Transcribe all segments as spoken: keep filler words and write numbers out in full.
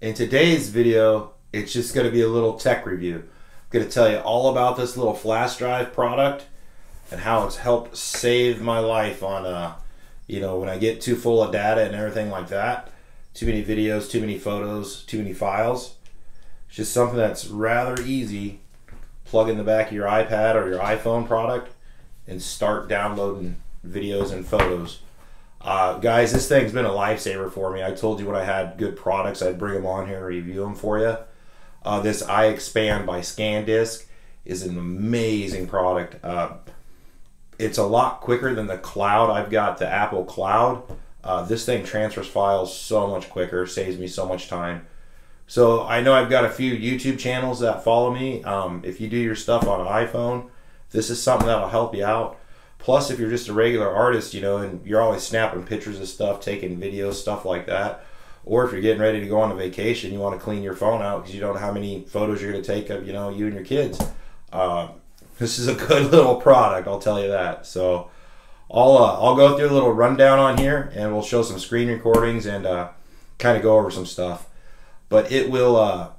In today's video, it's just going to be a little tech review. I'm going to tell you all about this little flash drive product and how it's helped save my life on, uh, you know, when I get too full of data and everything like that. Too many videos, too many photos, too many files. It's just something that's rather easy. Plug in the back of your iPad or your iPhone product and start downloading videos and photos. Uh, guys, this thing's been a lifesaver for me. I told you when I had good products, I'd bring them on here and review them for you. Uh, this iXpand by ScanDisk is an amazing product. Uh, it's a lot quicker than the cloud. I've got the Apple Cloud. Uh, this thing transfers files so much quicker, saves me so much time. So I know I've got a few YouTube channels that follow me. Um, if you do your stuff on an iPhone, this is something that'll help you out. Plus, if you're just a regular artist, you know, and you're always snapping pictures of stuff, taking videos, stuff like that, or if you're getting ready to go on a vacation, you want to clean your phone out because you don't know how many photos you're going to take of, you know, you and your kids. Uh, this is a good little product, I'll tell you that. So I'll, uh, I'll go through a little rundown on here, and we'll show some screen recordings and uh, kind of go over some stuff. But it will uh,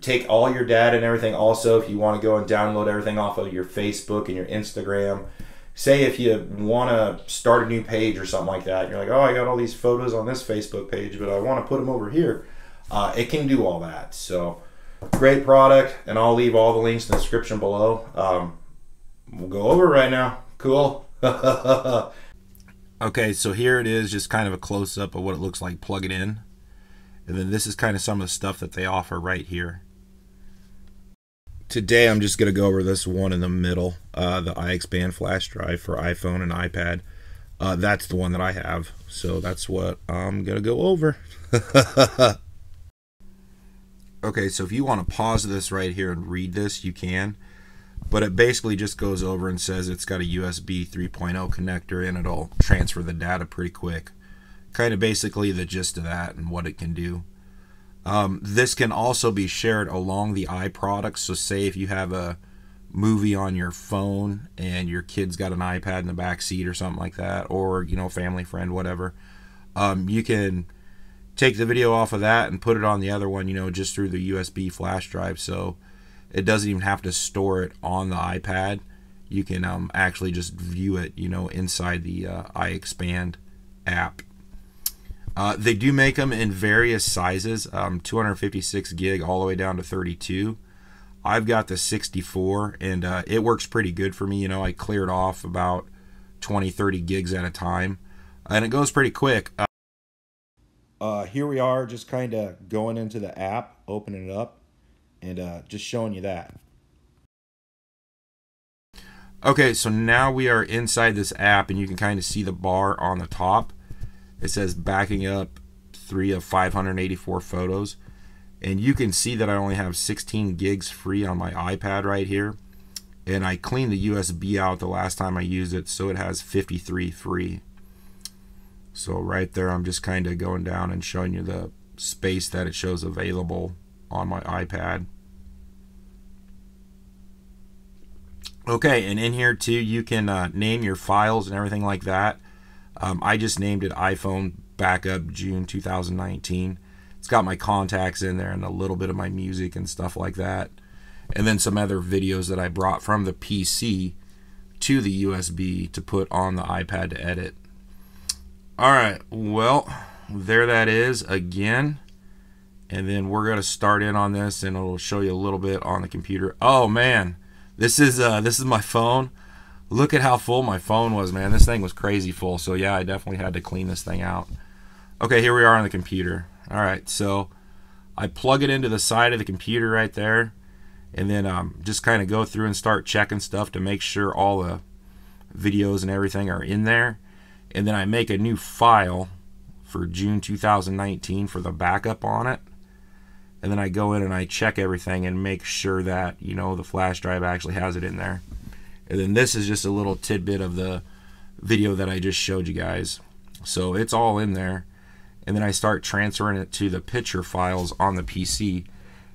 take all your data and everything also if you want to go and download everything off of your Facebook and your Instagram. Say if you want to start a new page or something like that, you're like, oh, I got all these photos on this Facebook page, but I want to put them over here. Uh, it can do all that. So great product, and I'll leave all the links in the description below. Um, we'll go over right now. Cool. Okay, so here it is, just kind of a close-up of what it looks like. Plug it in. And then this is kind of some of the stuff that they offer right here. Today I'm just going to go over this one in the middle, uh, the iXpand flash drive for iPhone and iPad. Uh, that's the one that I have, so that's what I'm going to go over. Okay, so if you want to pause this right here and read this, you can. But it basically just goes over and says it's got a U S B three point oh connector and it'll transfer the data pretty quick. Kind of basically the gist of that and what it can do. Um, this can also be shared along the iProducts. So say if you have a movie on your phone and your kid's got an iPad in the back seat or something like that, or, you know, family, friend, whatever, um, you can take the video off of that and put it on the other one, you know, just through the U S B flash drive. So it doesn't even have to store it on the iPad. You can um, actually just view it, you know, inside the uh, iXpand app. Uh, they do make them in various sizes, um, two hundred fifty-six gig all the way down to thirty-two. I've got the sixty-four, and uh, it works pretty good for me. You know, I cleared off about twenty, thirty gigs at a time, and it goes pretty quick. Uh, uh, here we are, just kind of going into the app, opening it up, and uh, just showing you that. Okay, so now we are inside this app, and you can kind of see the bar on the top. It says backing up three of five hundred eighty-four photos. And you can see that I only have sixteen gigs free on my iPad right here. And I cleaned the U S B out the last time I used it, so it has fifty-three free. So right there, I'm just kind of going down and showing you the space that it shows available on my iPad. Okay, and in here too, you can uh, name your files and everything like that. Um, I just named it iPhone Backup June two thousand nineteen. It's got my contacts in there and a little bit of my music and stuff like that. And then some other videos that I brought from the P C to the U S B to put on the iPad to edit. All right, well, there that is again. And then we're going to start in on this, and it'll show you a little bit on the computer. Oh man, this is uh, this is my phone. Look at how full my phone was, man. This thing was crazy full. So yeah, I definitely had to clean this thing out. Okay, here we are on the computer. All right, so I plug it into the side of the computer right there, and then um, just kind of go through and start checking stuff to make sure all the videos and everything are in there. And then I make a new file for June two thousand nineteen for the backup on it. And then I go in and I check everything and make sure that, you know, the flash drive actually has it in there. And then this is just a little tidbit of the video that I just showed you guys. So it's all in there. And then I start transferring it to the picture files on the P C.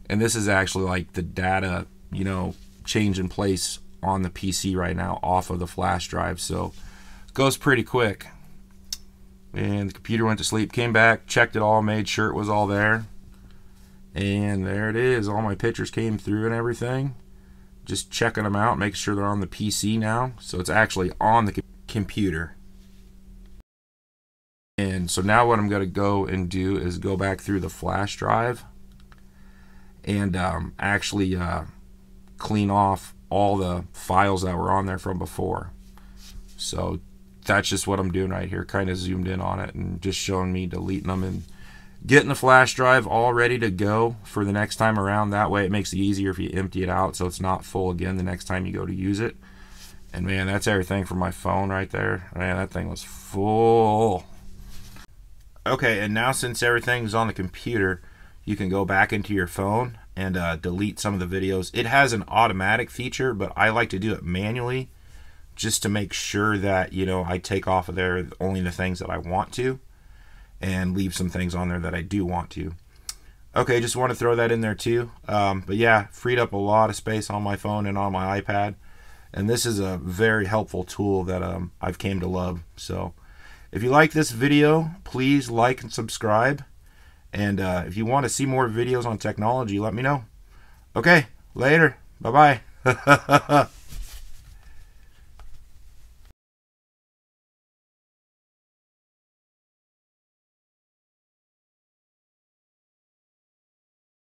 And this is actually like the data, you know, change in place on the P C right now off of the flash drive. So it goes pretty quick. And the computer went to sleep, came back, checked it all, made sure it was all there. And there it is. All my pictures came through and everything. Just checking them out, making sure they're on the P C now. So it's actually on the computer. And so now what I'm going to go and do is go back through the flash drive and um, actually uh, clean off all the files that were on there from before. So that's just what I'm doing right here, kind of zoomed in on it and just showing me deleting them and getting the flash drive all ready to go for the next time around. That way it makes it easier if you empty it out so it's not full again the next time you go to use it. And man, that's everything from my phone right there. Man, that thing was full. Okay, and now since everything's on the computer, you can go back into your phone and uh, delete some of the videos. It has an automatic feature, but I like to do it manually just to make sure that, you know, I take off of there only the things that I want to and leave some things on there that I do want to. Okay, just want to throw that in there too. Um, but yeah, freed up a lot of space on my phone and on my iPad. And this is a very helpful tool that um, I've came to love. So if you like this video, please like and subscribe. And uh, if you want to see more videos on technology, let me know. Okay, later. Bye-bye.